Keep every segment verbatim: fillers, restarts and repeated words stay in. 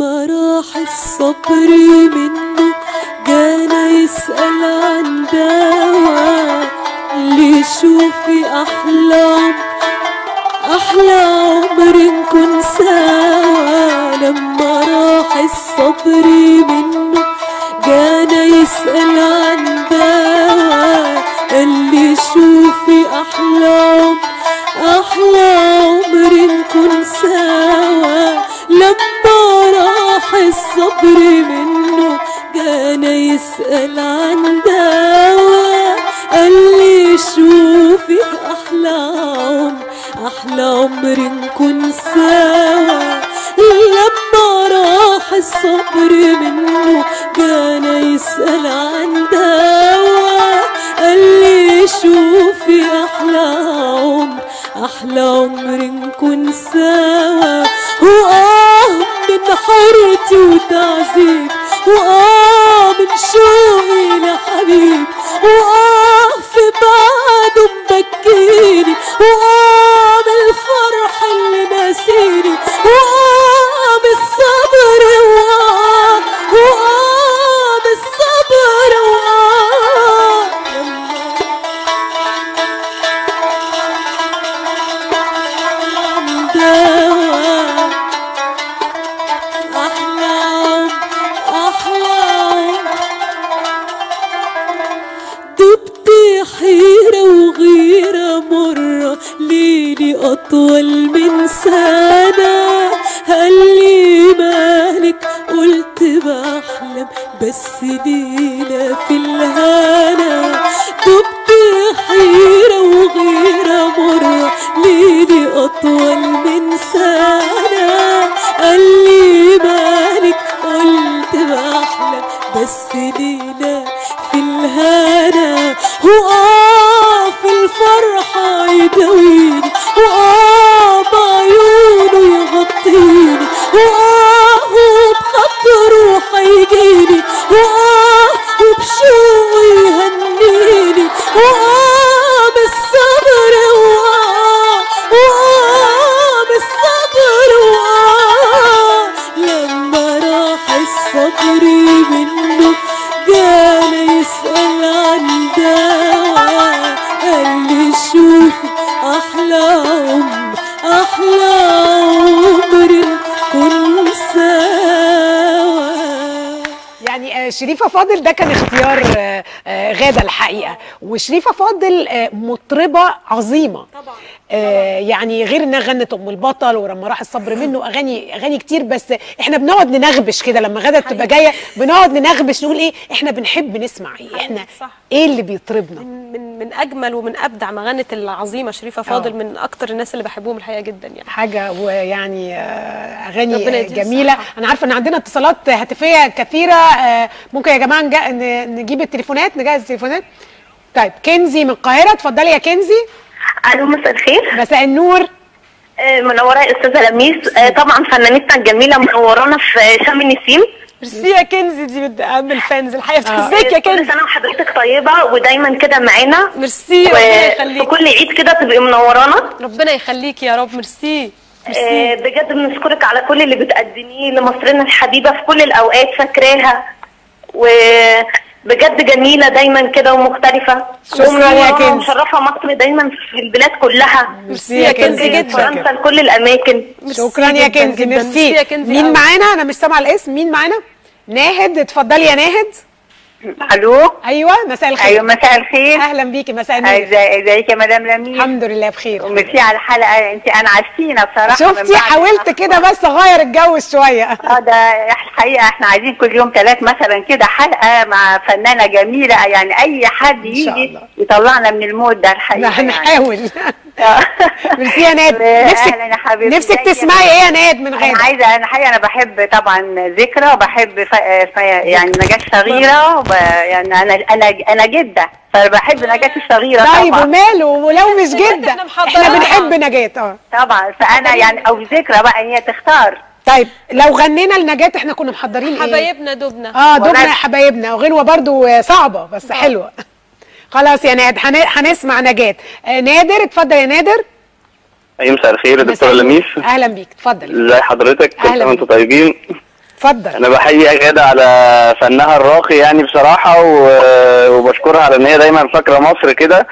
لما راح الصبر منه جانا يسأل عن دوا اللي يشوفي أحلى عمر أحلى عمر نكون سوا. لما راح الصبر منه جانا يسأل عن دوا اللي يشوفي أحلى عمر أحلى عمر نكون سوا. لما راح الصبر منه جانا يسأل عن دوا قال لي شوفي أحلى عمر أحلى عمر نكون سوا. لما راح الصبر منه جانا يسأل عن دوا قال لي شوفي أحلى عمر أحلى عمر نكون سوا. وآه من حيرتي وتعذيب وآه من شوقي لحبيب وآه في بعده مبكيني وآه بالفرح اللي ناسيني وآه بالصبر وآه وآه بالصبر وآه. أطول من سنة قالي مالك قلت بحلم بس دينا في الهنا دبت حيرة وغيرة مرة ليلي أطول من سنة قالي مالك قلت بحلم بس دينا في الهنا. وقع في الفرحة يداويني وقع بعيونه يغطيني وقع وبخط روحه يجيني وقع وبشوقه يهنيني وقع بالصبر وقع وقع بالصبر وقع. لما راح الصبر منه جانا يسأل عن دوا قال لي شوفي أحلى عمر أحلى عمر نكون سوا. يعني شريفة فاضل ده كان اختيار غادة الحقيقة، وشريفة فاضل مطربة عظيمة طبعا. آه يعني غير انها غنت ام البطل ولما راح الصبر منه اغاني اغاني كتير، بس احنا بنقعد ننغبش كده لما غادة تبقى جايه بنقعد ننغبش نقول ايه احنا بنحب نسمع ايه احنا صح. ايه اللي بيطربنا من, من من اجمل ومن ابدع ما غنت العظيمه شريفه فاضل. أوه. من اكتر الناس اللي بحبهم الحقيقه جدا يعني حاجه ويعني اغاني جميله صح. انا عارفه ان عندنا اتصالات هاتفيه كثيره، آه ممكن يا جماعه نجيب التليفونات نجهز التليفونات. طيب كنزي من القاهره، اتفضلي يا كنزي. الو مساء الخير. مساء النور. منوره يا استاذه لميس، طبعا فنانتنا الجميله منورانا في شم النسيم. ميرسي يا كنزي، دي اهم الفانز الحقيقه. ازيك يا كنزي؟ كل سنه وحضرتك طيبه ودايما كده معانا. ميرسي ربنا يخليك. وكل عيد كده تبقي منورانا. ربنا يخليك يا رب. ميرسي. بجد بنشكرك على كل اللي بتقدميه لمصرنا الحبيبه في كل الاوقات، فاكراها و بجد جميله دايما كده ومختلفه. شكرا يا كنزي، مشرفه مصر دايما في البلاد كلها. ميرسي يا كنزي جدا، فرنسا لكل الاماكن. شكرا يا كنزي. ميرسي. مين معانا؟ انا مش سامعه الاسم، مين معانا؟ ناهد، اتفضلي يا ناهد. الو. ايوه مساء الخير. ايوه مساء الخير. اهلا بيكي. مساء النور. ازيك يا مدام لميس؟ الحمد لله بخير. وميرسي على الحلقه، انت انعشتينا بصراحه. شفتي حاولت كده بس اغير الجو شويه. اه ده الحقيقه احنا عايزين كل يوم ثلاث مثلا كده حلقه مع فنانه جميله، يعني اي حد يجي يطلعنا من المود ده الحقيقه. هنحاول. اه ميرسي يا ناد. نفسك اهلا يا حبيبتي. نفسك تسمعي ايه يا ناد من غير؟ انا عايزه، انا حقيقه انا بحب طبعا ذكرى وبحب يعني نجاة الصغيره، يعني انا انا انا جده فبحب نجاة الصغيره طبعا. طيب وماله ولو مش جده احنا بنحب نجاة. اه طبعا. فانا يعني او ذكرى بقى هي تختار. طيب لو غنينا لنجاة احنا كنا محضرين ايه؟ حبايبنا دبنا. اه دبنا يا حبايبنا، وغنوه برضو صعبه بس حلوه. خلاص يا نادر هنسمع نجاة. نادر اتفضل يا نادر. ايوه مساء الخير يا دكتوره لميس. اهلا بيك اتفضل. ازي حضرتك؟ كل سنه وانتم طيبين. اتفضل. انا بحيي غادة على فنها الراقي يعني بصراحه، وبشكرها على ان هي دايما فاكره مصر كده،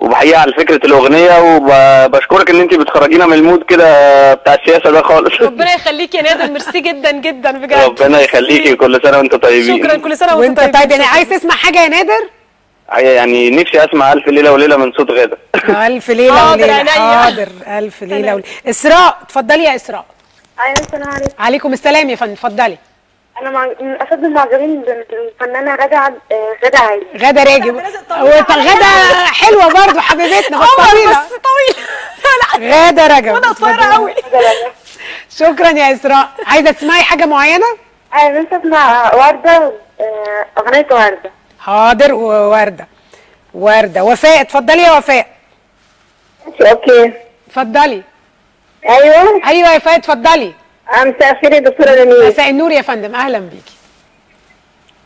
وبحييها على فكره الاغنيه، وبشكرك ان انت بتخرجينا من المود كده بتاع السياسه ده خالص. ربنا يخليكي يا نادر، ميرسي جدا جدا بجد. ربنا يخليكي، كل سنه وانتم طيبين. شكرا، كل سنه وانتم طيبين. طيب انا عايز تسمع حاجه يا نادر؟ يعني نفسي اسمع الف ليله وليله من صوت غادة. الف ليله وليله، حاضر. الف ليله وليله. اسراء، اتفضلي يا اسراء. ايوه السلام عليكم. عليكم السلام يا فندم، اتفضلي. انا مع... من اسد المعجبين بالفنانه غادة عد... غادة عادل. غادة راجب. غادة حلوه برضه حبيبتنا بس طويله. بس طويله. غادة رجب. انا قصيره قوي. شكرا يا اسراء، عايزه تسمعي حاجه معينه؟ ايوه نفسي اسمع ورده، اغنيه ورده. حاضر، ووردة. وردة. وفاء، اتفضلي يا وفاء. اوكي. اتفضلي. ايوه ايوه يا فاء، اتفضلي. مساء الخير يا دكتوره نمير. مساء النور يا فندم، اهلا بيكي.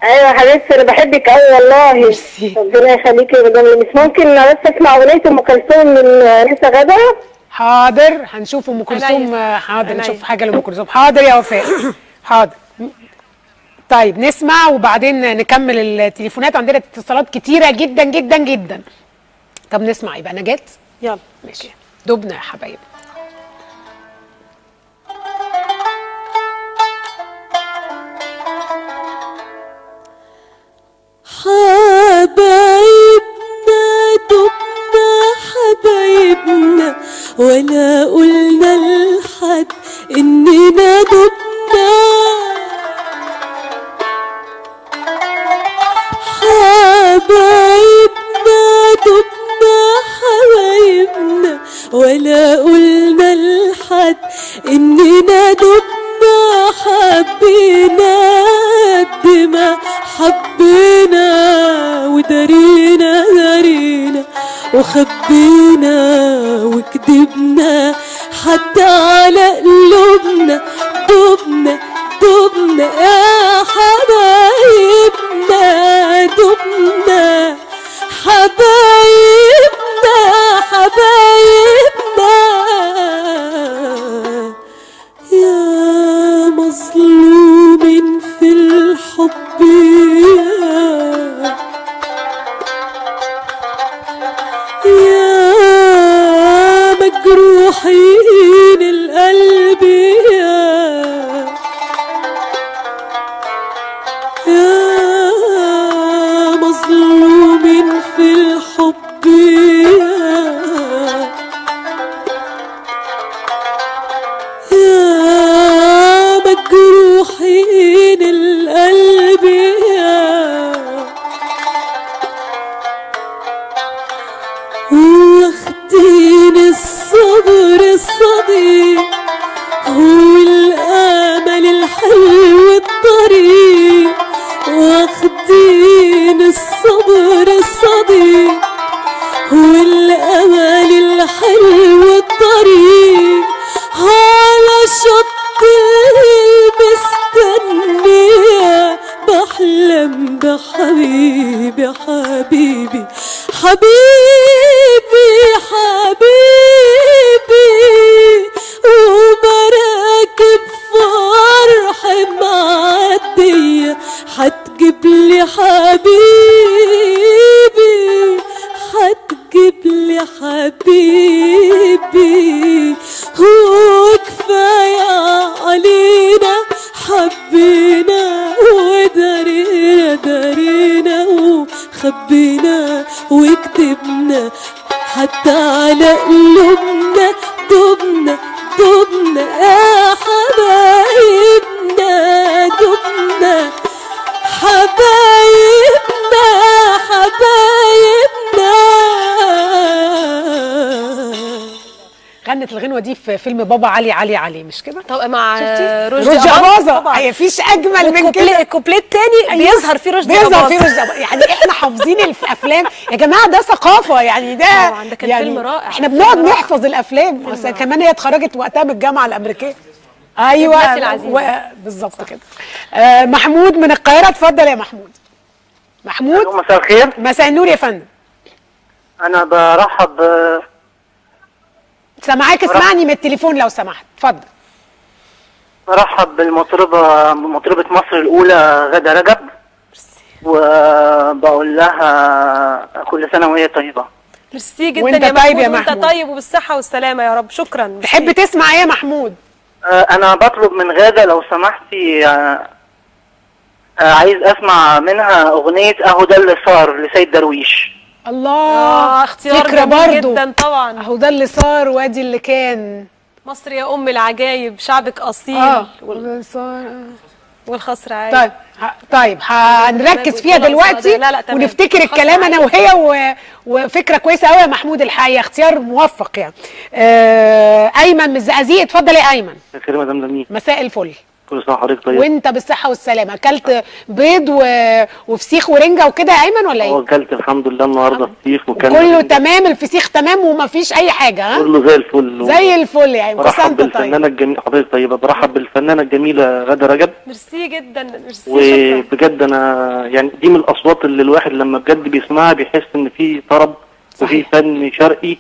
ايوه حبيبتي انا بحبك قوي والله. ميرسي. ربنا يخليكي يا مدام لميس. ممكن بس اسمع اغنيه ام كلثوم من لسه غدا؟ حاضر، هنشوف ام كلثوم. حاضر نشوف حاجه لام كلثوم. حاضر يا وفاء. حاضر. طيب نسمع وبعدين نكمل التليفونات، عندنا اتصالات كتيره جدا جدا جدا. طب نسمع يبقى نجاة. يلا ماشي، دبنا يا حبايبي. حبايبنا دبنا حبايبنا ولا قلنا لحد اننا دبنا. حبايبنا دبنا حبايبنا ولا قلنا لحد اننا دبنا. حبينا قد ما حبينا ودارينا دارينا وخبينا وكدبنا حتى على قلوبنا. دبنا دبنا يا حبايبنا دبنا حبايبنا حبايبنا يا مظلوم في الحب يا مجروحين القلب يا يا مظلوم في الحب يا يا مجروحين القلب يا واخدين الصبر الصديق والامل الحلو الطريق. واخدين الصبر الصديق والامل الحلو الطريق على شط المستنيه. بحلم بحبيبي حبيبي حبيبي حبيبي وبراكب فرحي معديه حتجيبلي حبيبي حتجيبلي حبيبي وكفايه علينا حبينا ودارينا دارينا وخبينا وكتبنا حتى على قلوبنا. دبنا دبنا يا حبايبنا دبنا حبايبنا حبايبنا. غنت الغنوه دي في فيلم بابا علي علي علي مش كده؟ طب مع رشدي أباظة، مفيش اجمل من كده. الكوبليه الثاني بيظهر فيه رشدي أباظة، بيظهر فيه رشدي أباظة. يعني احنا حافظين الافلام يا جماعه، ده ثقافه يعني. ده عندك يعني فيلم رائع، احنا بنقعد نحفظ الافلام. بس كمان هي اتخرجت وقتها من الجامعه الامريكيه. ايوه و... بالظبط كده. آه محمود من القاهره، اتفضل يا محمود. محمود مساء الخير. مساء النور يا فندم. انا برحب سامعاك، اسمعني من التليفون لو سمحت، اتفضل. برحب بالمطربة مطربة مصر الأولى غادة رجب، وبقول لها كل سنة وهي طيبة. ميرسي جدا يا محمود، وانت طيب وبالصحة والسلامة يا رب. شكرا. تحب تسمع ايه يا محمود؟ أنا بطلب من غادة لو سمحتي، عايز أسمع منها أغنية أهو ده اللي صار لسيد درويش. الله، اختيار جميل جدا طبعا. أهو ده اللي صار وادي اللي كان، مصر يا أم العجايب، شعبك أصيل. آه. وال... والخصر عادي. طيب طيب هنركز فيها دلوقتي، لا لا ونفتكر الكلام انا وهي، و... وفكره كويسه قوي يا محمود، الحقيقه اختيار موفق يعني. آه... ايمن من الزقازيق، اتفضل يا ايمن. مساء الخير يا مدام لميس. مساء الفل، كل سنه وحضرتك طيب وانت بالصحه والسلامه. اكلت بيض و... وفسيخ ورنجه وكده يا ايمن ولا ايه؟ اه اكلت الحمد لله النهارده فسيخ، وكان كله تمام، الفسيخ تمام ومفيش اي حاجه. ها كله زي الفل و... زي الفل يا ايمن. برحب بالفنانه الجميله حضرتك طيبه، برحب بالفنانه الجميله غاده رجب. ميرسي جدا، ميرسي. وبجد انا يعني دي من الاصوات اللي الواحد لما بجد بيسمعها بيحس ان في طرب وفي فن شرقي،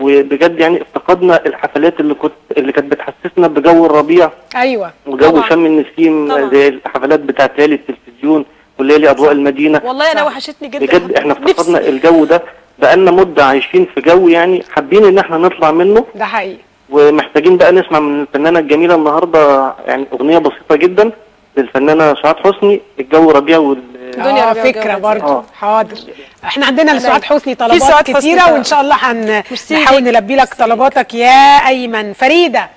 وبجد يعني افتقدنا الحفلات اللي كنت اللي كانت بتحسسنا بجو الربيع. ايوه، وجو شم النسيم، زي الحفلات بتاعت ليالي التلفزيون وليالي اضواء المدينه. والله انا وحشتني جدا بجد، احنا افتقدنا الجو ده، بقالنا مده عايشين في جو يعني حابين ان احنا نطلع منه. ده حقيقي. ومحتاجين بقى نسمع من الفنانه الجميله النهارده يعني اغنيه بسيطه جدا للفنانه سعاد حسني، الجو ربيع وال دنيا. آه فكره برضه. آه. حاضر، احنا عندنا لسعاد حسني طلبات كتيره، وان شاء الله هنحاول نلبي لك طلباتك يا ايمن. فريده،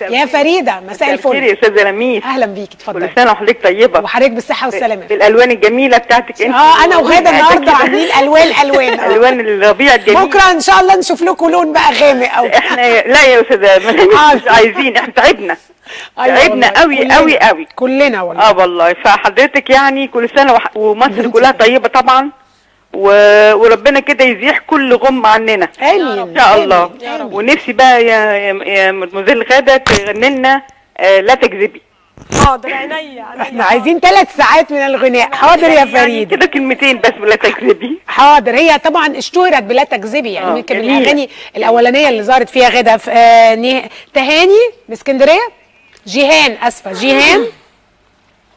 يا فريده مساء الفل. كتير يا استاذه لميس، اهلا بيكي، اتفضلي. كل سنه وحضرتك طيبه، وحضرتك بالصحه والسلامه. بالالوان الجميله بتاعتك انت. اه انا وغاده النهارده عاملين الوان الوان الوان الربيع الجميل. بكره ان شاء الله نشوف لكم لون بقى غامق قوي. احنا لا يا استاذه مش عايزين، احنا تعبنا تعبنا قوي قوي قوي كلنا والله. اه والله. فحضرتك يعني كل سنه ومصر كلها طيبه طبعا، و... وربنا كده يزيح كل غم عننا ان شاء الله. ونفسي بقى يا يا مدموزيل غاده تغني لنا آه لا تكذبي. حاضر، عينيا. احنا عايزين ثلاث ساعات من الغناء. حاضر يا فريد، كده كلمتين بس بلا تكذبي. حاضر. هي طبعا اشتهرت بلا تكذبي يعني، يمكن من الاغاني الاولانيه اللي ظهرت فيها غاده في آه نه... تهاني من اسكندريه. جيهان، اسفه جيهان.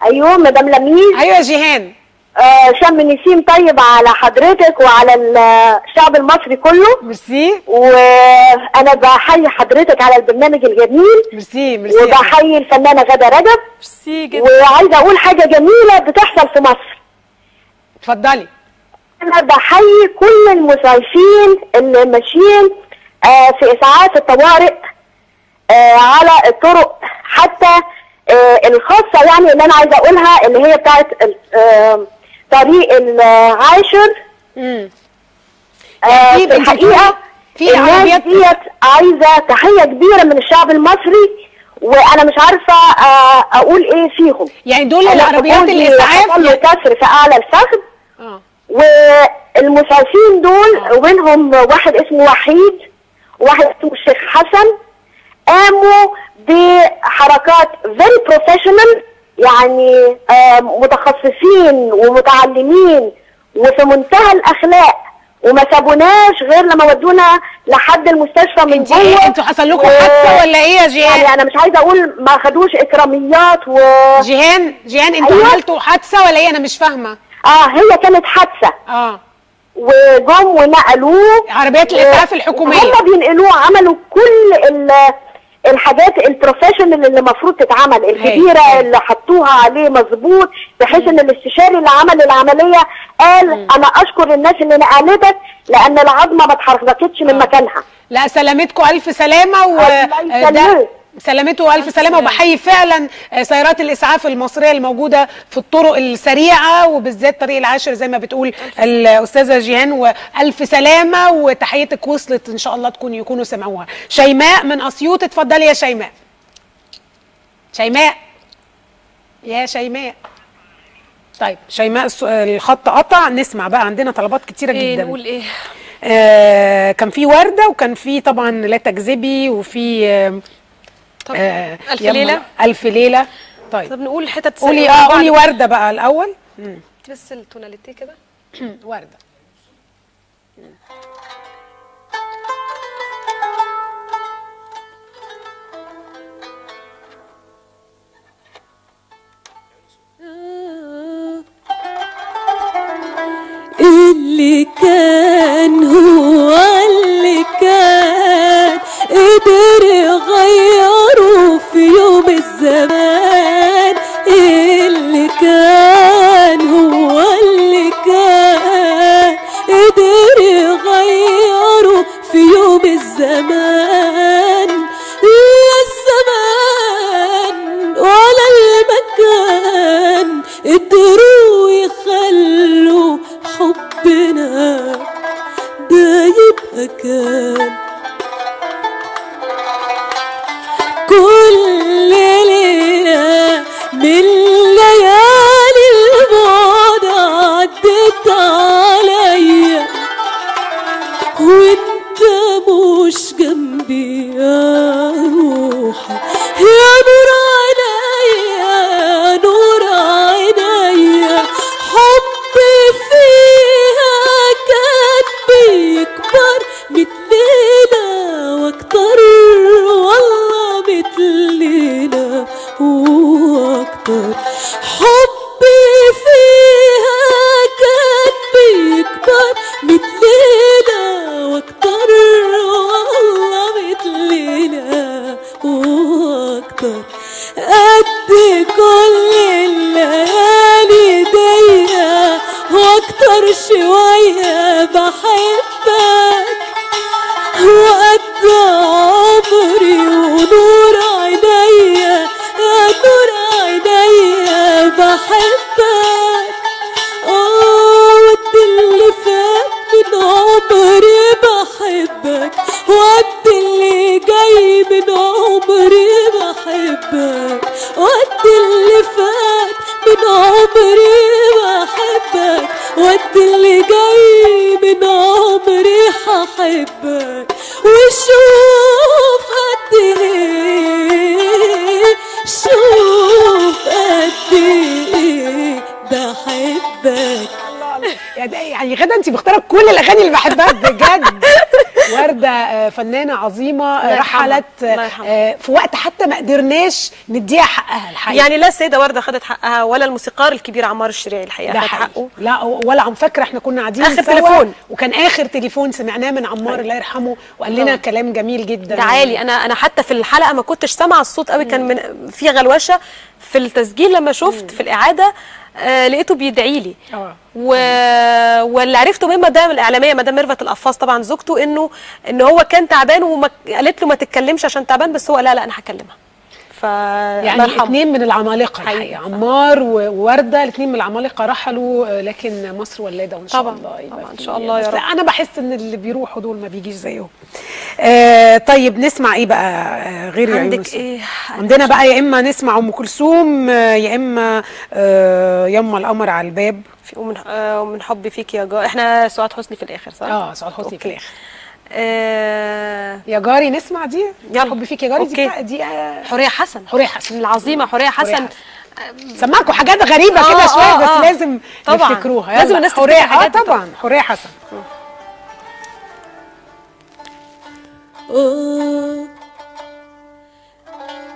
ايوه مدام لميس. ايوه جيهان. آه شم نسيم طيب على حضرتك وعلى الشعب المصري كله. ميرسي. وانا بحيي حضرتك على البرنامج الجميل. ميرسي ميرسي. وبحيي الفنانه غاده رجب. ميرسي جدا. وعايزه اقول حاجه جميله بتحصل في مصر. اتفضلي. انا بحيي كل المسعفين اللي ماشيين آه في اسعاف الطوارئ آه على الطرق، حتى آه الخاصه يعني اللي انا عايزه اقولها اللي هي بتاعت آه طريق العاشر. امم آه في الحقيقه في الناس ديت عايزه تحيه كبيره من الشعب المصري، وانا مش عارفه آه اقول ايه فيهم يعني. دول العربيات الاسعاف اللي كسر في اعلى الفخذ. اه والمسعفين دول ومنهم واحد اسمه وحيد وواحد اسمه الشيخ حسن، قاموا بحركات فيري بروفيشنال يعني متخصصين ومتعلمين وفي منتهى الاخلاق، وما سابوناش غير لما ودونا لحد المستشفى من جوه. انتوا حصل لكم حادثه ولا ايه يا جيهان؟ يعني انا مش عايزه اقول ما خدوش اكراميات و جيهان جيهان انتوا أيوة؟ عملتوا حادثه ولا ايه؟ انا مش فاهمه. اه هي كانت حادثه. اه وجم ونقلوه عربيات الاسعاف الحكوميه، هم بينقلوه، عملوا كل ال الحاجات البروفيشنال اللي المفروض تتعمل الكبيره اللي حطوها عليه مظبوط، بحيث ان الاستشاري اللي عمل العمليه قال مم. انا اشكر الناس اللي نقلتك لان العظمه ما اتحركتش من مكانها. لا سلامتكم الف سلامه، و سلامته ألف سلامة. وبحيي فعلا سيارات الإسعاف المصرية الموجودة في الطرق السريعة وبالذات طريق العاشر زي ما بتقول الأستاذة جيهان، وألف سلامة وتحيتك وصلت إن شاء الله تكون يكونوا سمعوها. شيماء من أسيوط، اتفضلي يا شيماء. شيماء يا شيماء. طيب شيماء الخط قطع، نسمع بقى، عندنا طلبات كتيرة جدا. إيه نقول إيه؟ آه كان في وردة، وكان في طبعا لا تكذبي، وفي آه آه ألف ليلة. ألف ليلة. طيب طب نقول حتت سريعة. قولي اه قولي وردة بقى الأول. امم بس التوناليتي كده. وردة. مم. اللي كان هو اللي كان قدر يغيره في يوم الزمان، اللي كان هو اللي كان قدر يغيره في يوم الزمان، لا الزمان ولا المكان قدروا يخلوا حبنا ده يبقى كان. كل ليلة من ليالي البعد عدت عليا وانت مش جنبي يا روحي يا نور عينيا نور عينيا، حبي فيها كان بيكبر متليلة واكتر والله متليلة واكتر، حبي فيها كان بيكبر متليلة واكتر والله متليلة واكتر، قد كل الليالي دايرة واكتر شوية بحبك، وقد عمري ونور عينيا يا نور عينيا بحبك، اه وقد اللي فات من عمري بحبك وقد اللي جاي من عمري بحبك، وقد اللي فات من عمري بحبك وقد اللي جاي من عمري هحبك، وشوف قد ايه شوف قد ايه بحبك. يعني غادة انت مختاره كل الاغاني اللي بحبها بجد. ورده فنانه عظيمه رحلت في وقت حتى ما قدرناش نديها حقها الحقيقه، يعني لا السيده ورده خدت حقها ولا الموسيقار الكبير عمار الشريعي الحقيقه خد حقه، لا ولا عم فاكره احنا كنا قاعدين اخر سوا تليفون، وكان اخر تليفون سمعناه من عمار الله يرحمه وقال لنا كلام جميل جدا ده عالي. انا انا حتى في الحلقه ما كنتش سامعه الصوت قوي، كان من في غلوشه في التسجيل، لما شفت في الاعاده آه لقيته بيدعي لي اه و... واللي عرفته من مدام الاعلاميه مدام ميرفت القفاص طبعا زوجته انه ان هو كان تعبان وقالت له ما تتكلمش عشان تعبان، بس هو لا لا انا هكلمها. ف يعني الاثنين من العمالقه الحقيقه، عمار وورده الاثنين من العمالقه رحلوا، لكن مصر ولاده وان شاء الله طبعا ان شاء الله يا رب. انا بحس ان اللي بيروحوا دول ما بيجيش زيهم. آه طيب نسمع ايه بقى غير يا عندك يوسف؟ ايه عندنا بقى؟ يا اما نسمع ام كلثوم يا اما آه يما القمر على الباب ومن آه ومن حبي فيك يا جار، احنا سعاد حسني في الاخر صح؟ اه سعاد حسني في الاخر. آه يا جاري نسمع دي يا حبي فيك يا جاري. أوكي. دي دي آه حورية حسن، حورية حسن العظيمه حورية حسن سمعكم حاجات غريبه آه كده شويه آه بس آه لازم تفتكروها، لازم الناس تفتكرها. اه طبعا حورية حسن. آه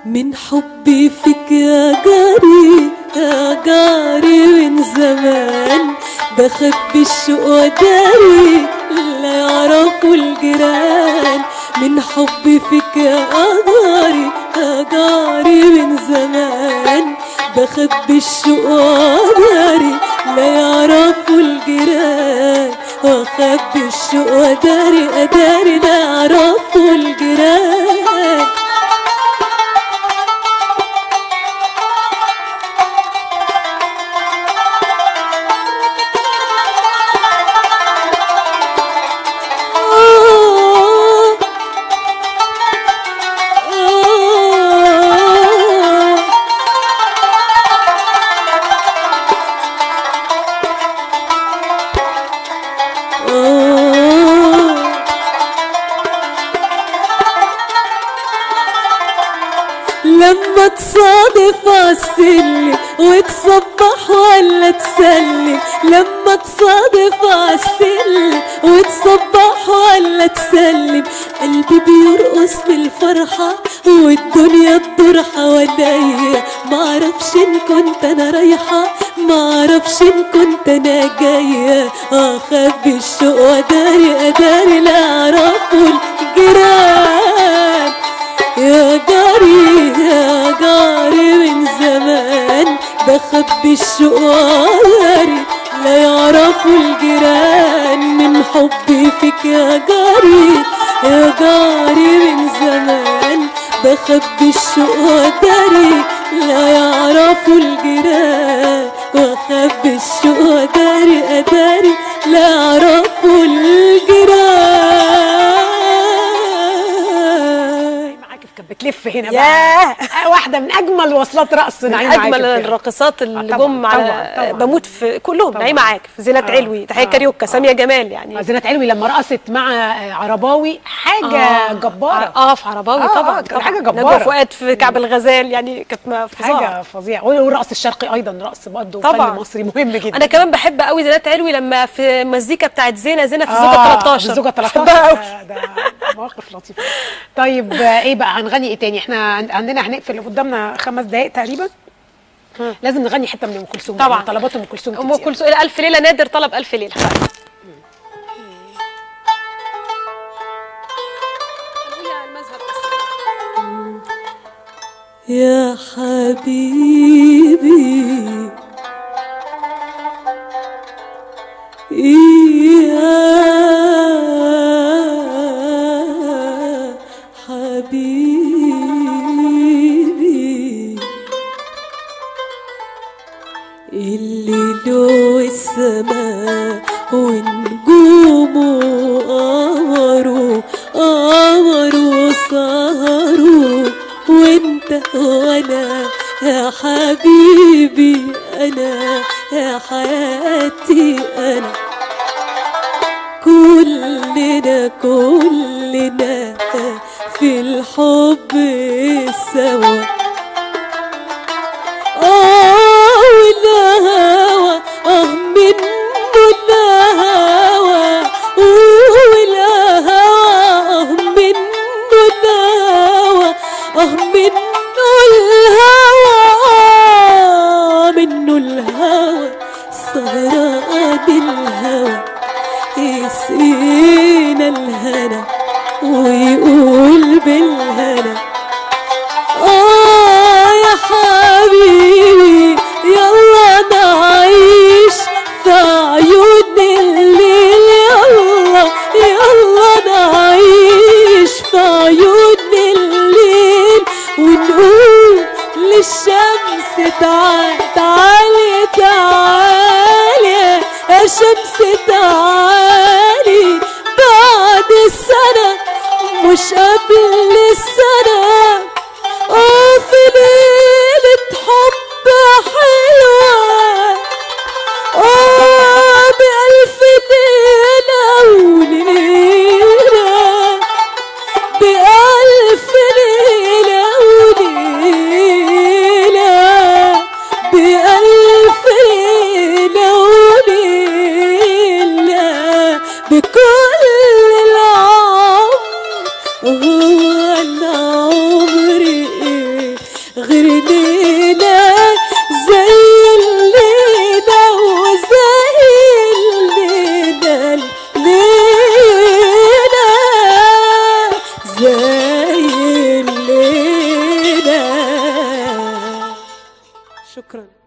من حبي فيك يا جاري يا جاري من زمان بخبي الشوق وداري لا يعرفوا الجيران، من حبي فيك يا جاري يا جاري من زمان بخبي الشوق وداري لا يعرفوا الجيران، واخبي الشوق وداري اداري لا يعرفوا الجيران. تصادف عالسلم وتصبح ولا تسلم، لما تصادف عالسلم وتصبح ولا تسلم، قلبي بيرقص من الفرحة والدنيا تدور حواليا، معرفش معرفش ان كنت انا رايحه، معرفش ان كنت انا جايه، اخبي الشوق واداري اداري لا اعرفه الجيران. يا جاري يا جاري من زمان بخبي الشوق واداري لا يعرفوا الجيران، من حبي فيك يا جاري يا جاري من زمان بخبي الشوق واداري لا يعرفوا الجيران، واخبي الشوق واداري اداري لا يعرفوا الجيران. معاكي في كبة لف هنا بقى واحده من اجمل وصلات رقص نعيمة، اجمل الراقصات اللي جم على بموت في كلهم نعيمة عاكف، زينات علوي، تحيه كاريوكا، ساميه جمال. يعني زينات علوي لما رقصت مع عرباوي حاجه جباره. اه في عرباوي طبعا كانت حاجه جباره، فؤاد في كعب الغزال، يعني كانت حاجه فظيعه. والرقص الشرقي ايضا رقص برضه فن مصري مهم جدا. انا كمان بحب قوي زينات علوي لما في المزيكا بتاعت زينه زينه في الزوجه ثلاثة عشر، الزوجه ثلاثة عشر ده موقف لطيف. طيب ايه بقى هنغني ايه تاني؟ احنا عندنا هنقفل اللي قدامنا خمس دقائق تقريبا. مم. لازم نغني حته من ام كلثوم طبعا، طلبات ام كلثوم ام كلثوم ألف ليله، نادر طلب ألف ليله. يا حبيبي يا حبيبي اللي له السماء ونجومه قمره قمره سهره، وانت وانا يا حبيبي، انا يا حياتي، انا كلنا كلنا في الحب سوا. شكرا.